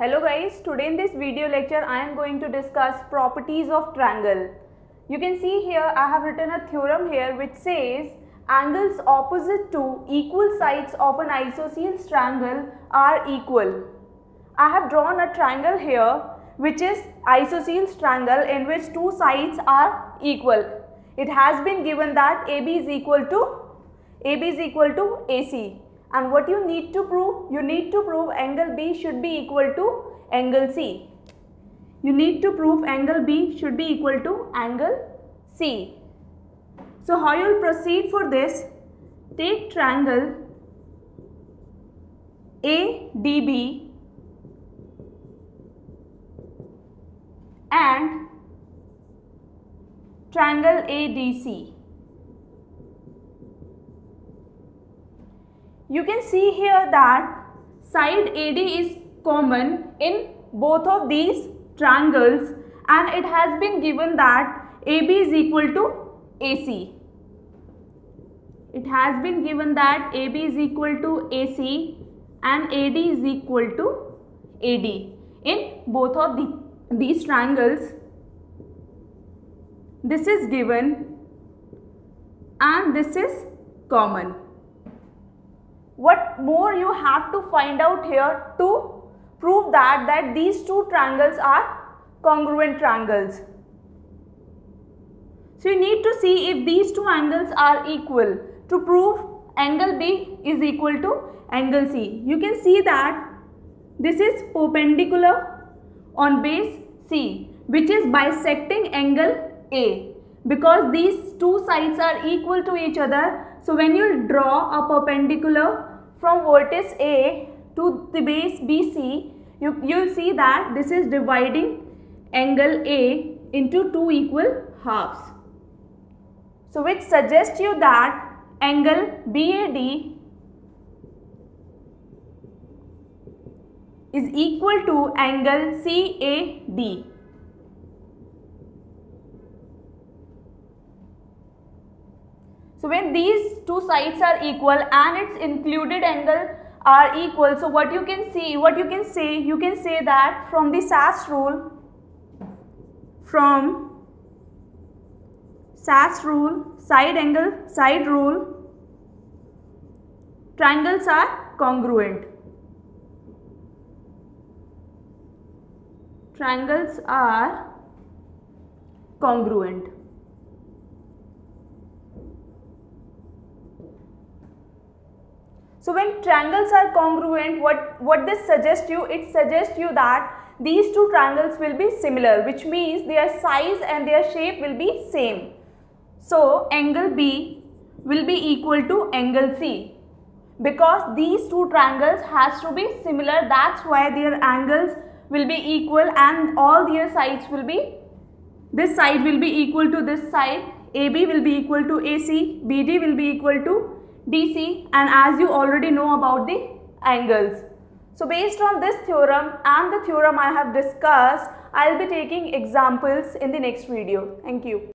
Hello guys, today in this video lecture I am going to discuss properties of triangle. You can see here I have written a theorem here which says angles opposite to equal sides of an isosceles triangle are equal. I have drawn a triangle here which is isosceles triangle in which two sides are equal. It has been given that AB is equal to AC. And what you need to prove? You need to prove angle B should be equal to angle C. You need to prove angle B should be equal to angle C. So how you will proceed for this? Take triangle ADB and triangle ADC. You can see here that side AD is common in both of these triangles and it has been given that AB is equal to AC. It has been given that AB is equal to AC and AD is equal to AD in both of these triangles. This is given and this is common. What more you have to find out here to prove that these two triangles are congruent triangles. So you need to see if these two angles are equal to prove angle B is equal to angle C. You can see that this is perpendicular on base C, which is bisecting angle A, because these two sides are equal to each other. So when you draw a perpendicular from vertex A to the base BC, you'll see that this is dividing angle A into two equal halves. So which suggests you that angle BAD is equal to angle CAD. So when these two sides are equal and its included angle are equal, so you can say that from the SAS rule, side rule, triangles are congruent. Triangles are congruent. So when triangles are congruent, what this suggests you? It suggests you that these two triangles will be similar, which means their size and their shape will be same. So angle B will be equal to angle C because these two triangles has to be similar. That's why their angles will be equal and all their sides will be, this side will be equal to this side, AB will be equal to AC, BD will be equal to DC, and as you already know about the angles. So based on this theorem and the theorem I have discussed, I will be taking examples in the next video. Thank you.